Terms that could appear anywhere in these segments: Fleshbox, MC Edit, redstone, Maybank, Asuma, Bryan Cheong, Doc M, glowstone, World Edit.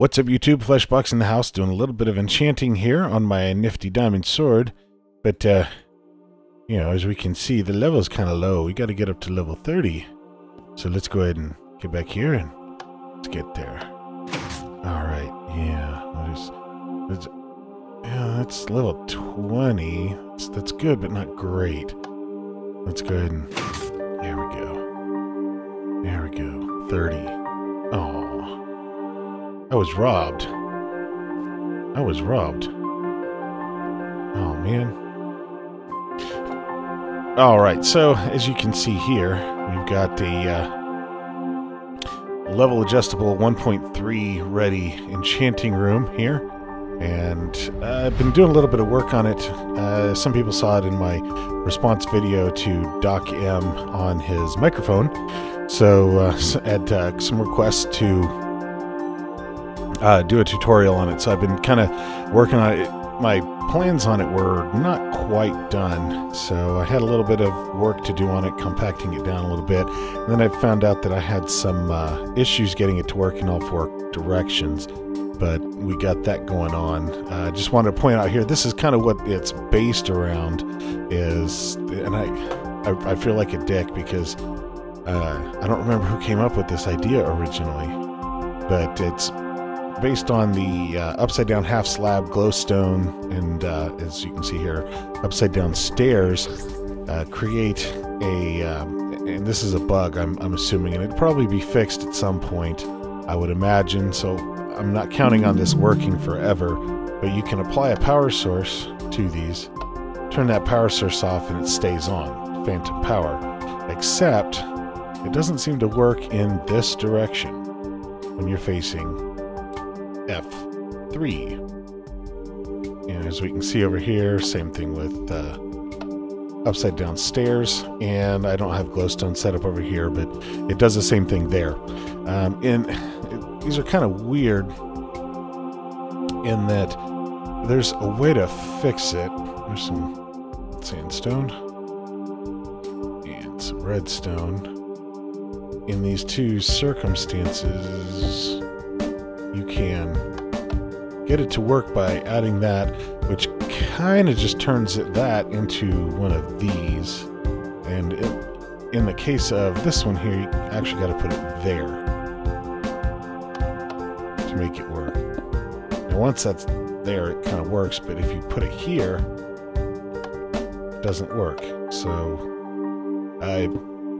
What's up YouTube, Fleshbox in the house, doing a little bit of enchanting here on my nifty diamond sword. But, you know, as we can see, the level's kind of low. We got to get up to level 30. So let's go ahead and get back here and let's get there. Alright, yeah. That's level 20. That's good, but not great. Let's go ahead and... there we go. There we go. 30. Oh. I was robbed. I was robbed. Oh, man. Alright, so as you can see here, we've got the level adjustable 1.3 ready enchanting room here. And I've been doing a little bit of work on it. Some people saw it in my response video to Doc M on his microphone. So at some requests to... do a tutorial on it, so I've been kind of working on it. My plans on it were not quite done, so I had a little bit of work to do on it, compacting it down a little bit, and then I found out that I had some issues getting it to work in all four directions, but we got that going on. I just wanted to point out here, this is kind of what it's based around, is, and I feel like a dick because I don't remember who came up with this idea originally, but it's based on the upside down half slab glowstone, and as you can see here, upside down stairs create a and this is a bug I'm assuming, and it'd probably be fixed at some point, I would imagine, so I'm not counting on this working forever, but you can apply a power source to these, turn that power source off, and it stays on, phantom power, except it doesn't seem to work in this direction when you're facing F3. And as we can see over here, same thing with upside down stairs, and I don't have glowstone set up over here, but it does the same thing there. And these are kind of weird in that there's a way to fix it. There's some sandstone and some redstone. In these two circumstances, you can get it to work by adding that, which kind of just turns that into one of these, and it, in the case of this one here, you actually got to put it there to make it work. Now once that's there, it kind of works, but if you put it here, it doesn't work. So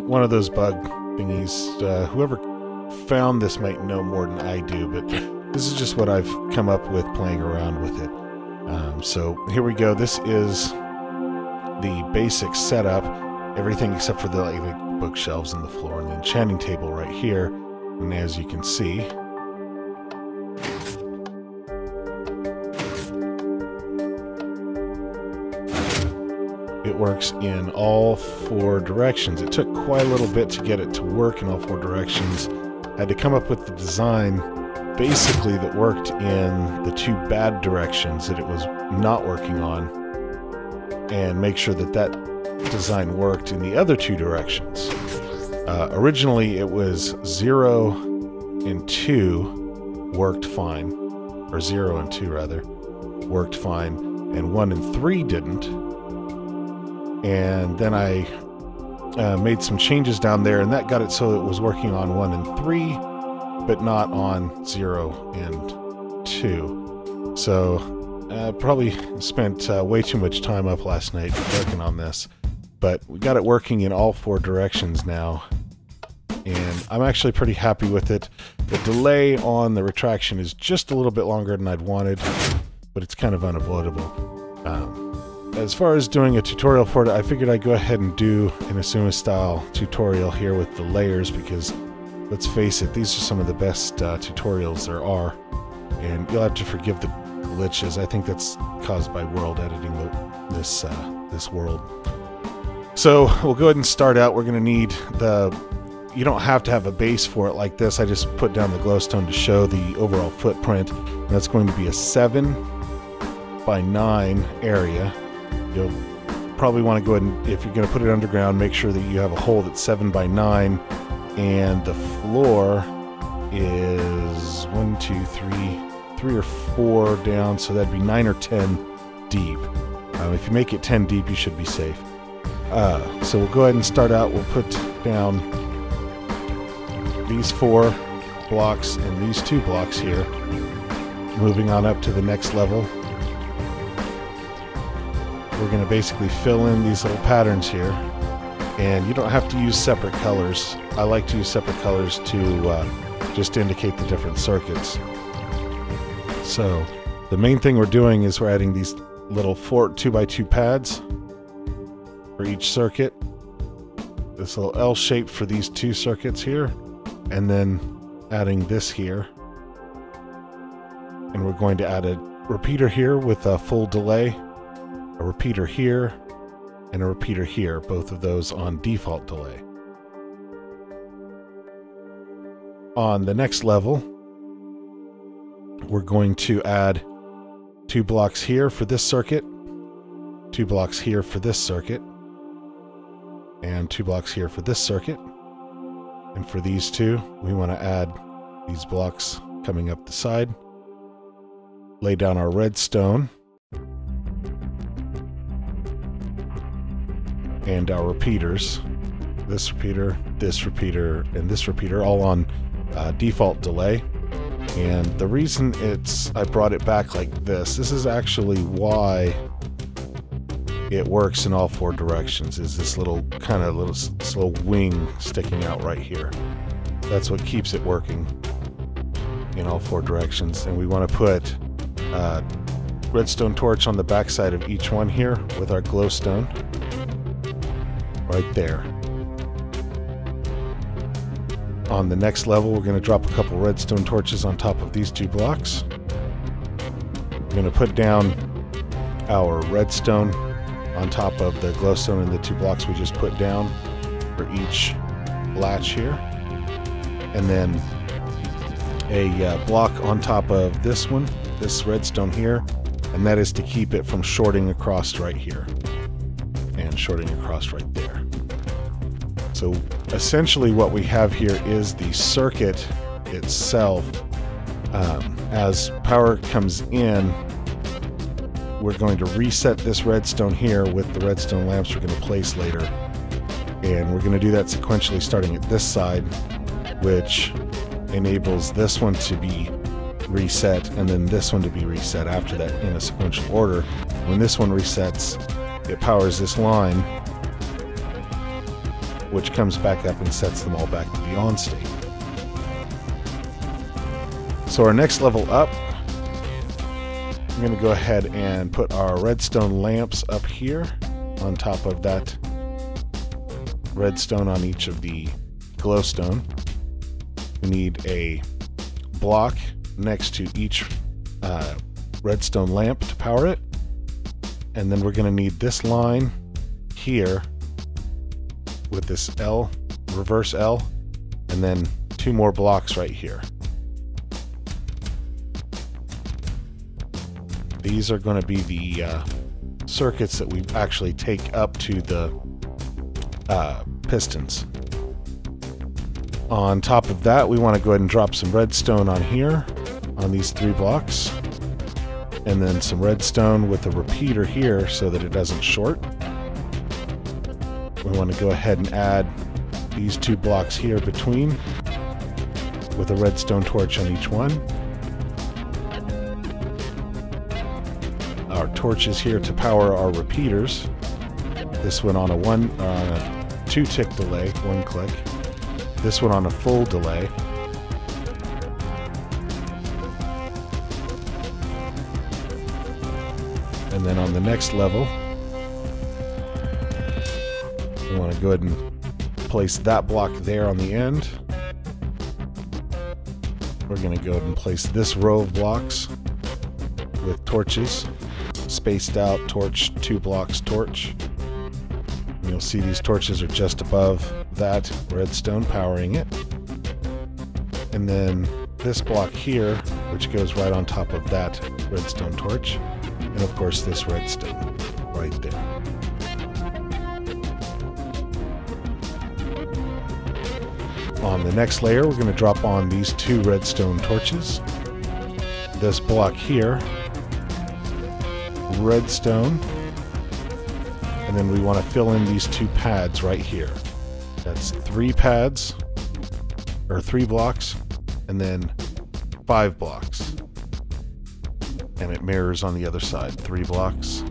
one of those bug thingies, whoever found this might know more than I do, but this is just what I've come up with playing around with it. So here we go. This is the basic setup, everything except for the like, bookshelves and the floor and the enchanting table right here. And as you can see, it works in all four directions. It took quite a little bit to get it to work in all four directions. I had to come up with the design basically that worked in the two bad directions that it was not working on, and make sure that that design worked in the other two directions. Originally it was 0 and 2 worked fine, or 0 and 2 rather, worked fine, and 1 and 3 didn't. And then I made some changes down there, and that got it so it was working on 1 and 3, but not on 0 and 2. So I probably spent way too much time up last night working on this, but we got it working in all four directions now, and I'm actually pretty happy with it. The delay on the retraction is just a little bit longer than I'd wanted, but it's kind of unavoidable. As far as doing a tutorial for it, I figured I'd go ahead and do an Asuma style tutorial here with the layers, because let's face it, these are some of the best tutorials there are, and you'll have to forgive the glitches. I think that's caused by world editing this this world. So we'll go ahead and start out. We're going to need the... you don't have to have a base for it like this. I just put down the glowstone to show the overall footprint, and that's going to be a 7 by 9 area. You'll probably want to go ahead and, if you're going to put it underground, make sure that you have a hole that's 7 by 9, and the floor is 1, three or four down, so that'd be 9 or 10 deep. If you make it 10 deep, you should be safe. So we'll go ahead and start out. We'll put down these 4 blocks and these 2 blocks here, moving on up to the next level. We're going to basically fill in these little patterns here, and you don't have to use separate colors. I like to use separate colors to just indicate the different circuits. So the main thing we're doing is we're adding these little 4 2x2 pads for each circuit, this little L shape for these 2 circuits here, and then adding this here. And we're going to add a repeater here with a full delay, a repeater here, and a repeater here, both of those on default delay. On the next level, we're going to add 2 blocks here for this circuit, 2 blocks here for this circuit, and 2 blocks here for this circuit. And for these 2, we want to add these blocks coming up the side, lay down our redstone, and our repeaters, this repeater, this repeater, and this repeater, all on default delay. And the reason I brought it back like this is actually why it works in all 4 directions, is this little little wing sticking out right here. That's what keeps it working in all 4 directions. And we want to put redstone torch on the backside of each one here with our glowstone right there. On the next level, we're going to drop a couple redstone torches on top of these 2 blocks. We're going to put down our redstone on top of the glowstone and the 2 blocks we just put down for each latch here. And then a block on top of this one, this redstone here, and that is to keep it from shorting across right here and shorting across right there. So essentially what we have here is the circuit itself. As power comes in, we're going to reset this redstone here with the redstone lamps we're going to place later. And we're going to do that sequentially, starting at this side, which enables this one to be reset, and then this one to be reset after that in a sequential order. When this one resets, it powers this line, which comes back up and sets them all back to the on state. So our next level up, I'm going to go ahead and put our redstone lamps up here on top of that redstone on each of the glowstone. We need a block next to each redstone lamp to power it. And then we're going to need this line here with this L, reverse L, and then 2 more blocks right here. These are going to be the circuits that we actually take up to the pistons. On top of that, we want to go ahead and drop some redstone on here, on these 3 blocks, and then some redstone with a repeater here so that it doesn't short. We want to go ahead and add these 2 blocks here between with a redstone torch on each one. Our torches here to power our repeaters. This one on a 2 tick delay, 1 click. This one on a full delay. And then on the next level, we want to go ahead and place that block there on the end. We're going to go ahead and place this row of blocks with torches, spaced out, torch, 2 blocks, torch. And you'll see these torches are just above that redstone powering it. And then this block here, which goes right on top of that redstone torch. And of course this redstone right there. On the next layer, we're going to drop on these 2 redstone torches this block here, redstone, and then we want to fill in these two pads right here. That's three pads, or three blocks, and then 5 blocks. And it mirrors on the other side. 3 blocks,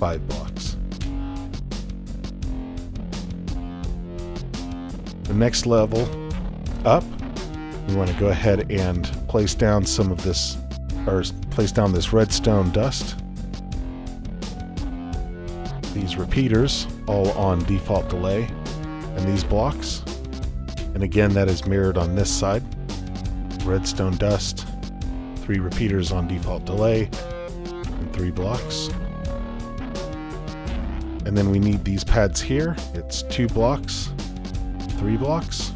5 blocks. The next level up, we want to go ahead and place down some of this, or place down this redstone dust. These repeaters, all on default delay, and these blocks. And again, that is mirrored on this side. Redstone dust, 3 repeaters on default delay, and 3 blocks. And then we need these pads here. It's 2 blocks, 3 blocks,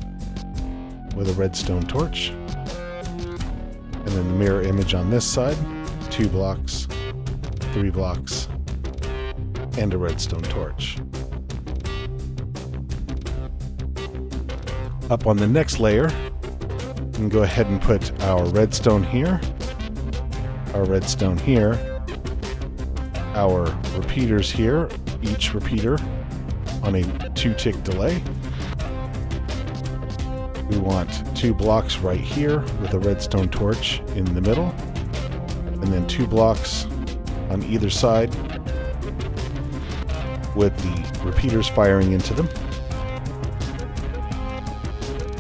with a redstone torch. And then the mirror image on this side, 2 blocks, 3 blocks, and a redstone torch. Up on the next layer, we can go ahead and put our redstone here, our repeaters here, each repeater on a 2-tick delay. We want 2 blocks right here with a redstone torch in the middle, and then 2 blocks on either side with the repeaters firing into them.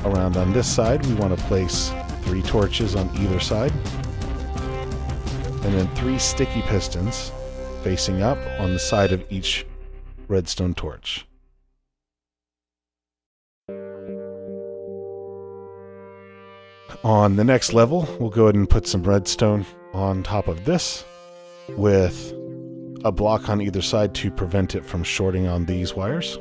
Around on this side, we want to place 3 torches on either side, and then 3 sticky pistons facing up on the side of each redstone torch. On the next level, we'll go ahead and put some redstone on top of this with a block on either side to prevent it from shorting on these wires.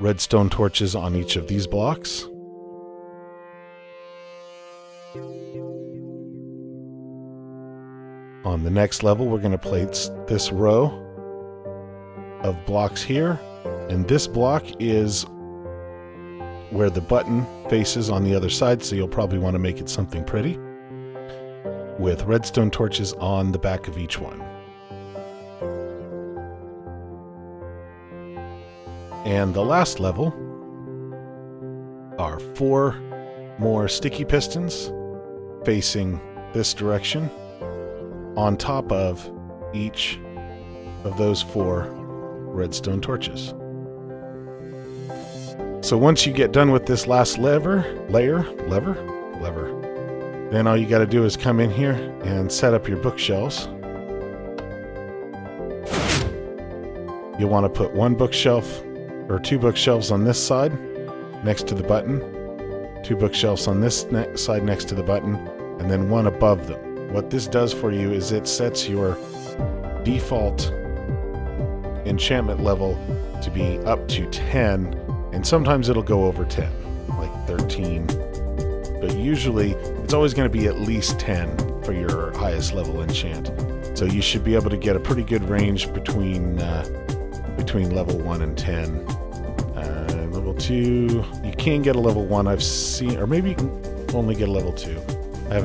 Redstone torches on each of these blocks. On the next level, we're going to place this row of blocks here, and this block is where the button faces on the other side, so you'll probably want to make it something pretty, with redstone torches on the back of each one. And the last level are 4 more sticky pistons facing this direction on top of each of those 4 redstone torches. So once you get done with this last lever, then all you got to do is come in here and set up your bookshelves. You'll want to put 1 bookshelf or 2 bookshelves on this side next to the button, 2 bookshelves on this side next to the button, and then 1 above them. What this does for you is it sets your default enchantment level to be up to 10, and sometimes it'll go over 10, like 13, but usually it's always going to be at least 10 for your highest level enchant. So you should be able to get a pretty good range between level 1 and 10. Level 2, you can get a level 1, I've seen, or maybe you can only get a level 2. I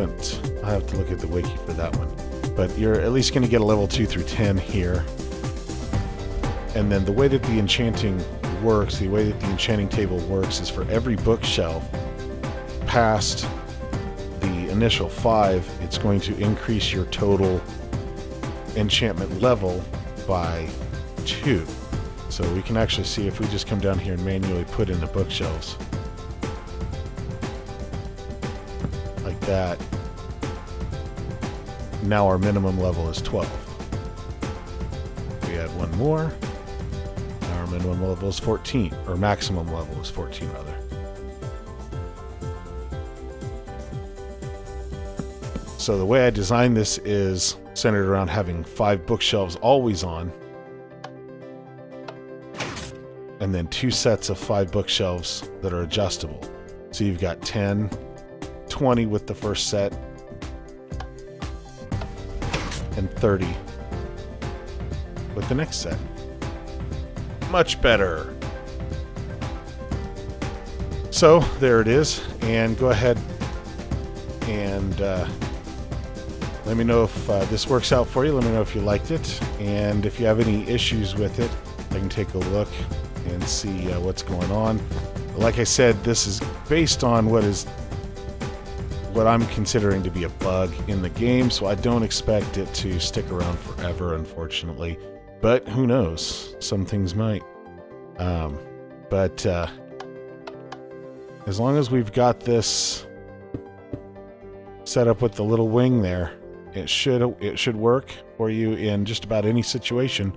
have to look at the wiki for that one. But you're at least going to get a level 2 through 10 here. And then the way that the enchanting works, the way that the enchanting table works, is for every bookshelf past the initial 5, it's going to increase your total enchantment level by 2. So we can actually see if we just come down here and manually put in the bookshelves like that. Now our minimum level is 12. We add 1 more. Now our minimum level is 14, or maximum level is 14 rather. So the way I designed this is centered around having 5 bookshelves always on, and then 2 sets of 5 bookshelves that are adjustable. So you've got 10, 20 with the first set, and 30 with the next set. Much better. So there it is, and go ahead and let me know if this works out for you. Let me know if you liked it, and if you have any issues with it, I can take a look and see what's going on. Like I said, this is based on what I'm considering to be a bug in the game, so I don't expect it to stick around forever, unfortunately. But who knows? Some things might. As long as we've got this set up with the little wing there, it should work for you in just about any situation.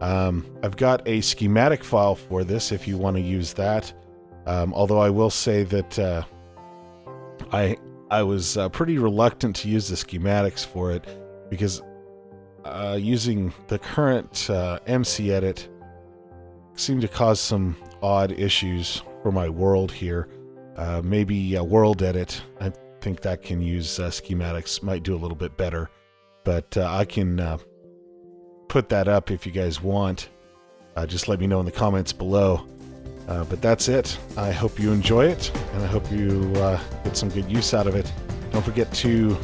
I've got a schematic file for this if you want to use that. Although I will say that I was pretty reluctant to use the schematics for it, because using the current MC Edit seemed to cause some odd issues for my world here. Maybe World Edit, I think that can use schematics, might do a little bit better. But I can put that up if you guys want. Just let me know in the comments below. But that's it. I hope you enjoy it, and I hope you get some good use out of it. Don't forget to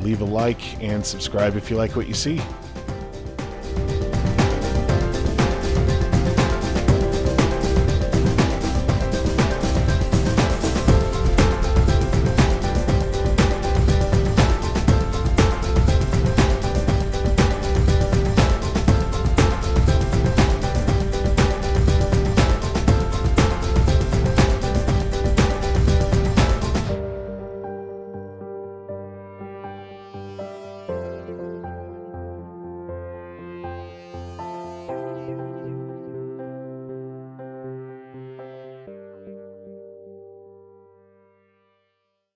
leave a like and subscribe if you like what you see.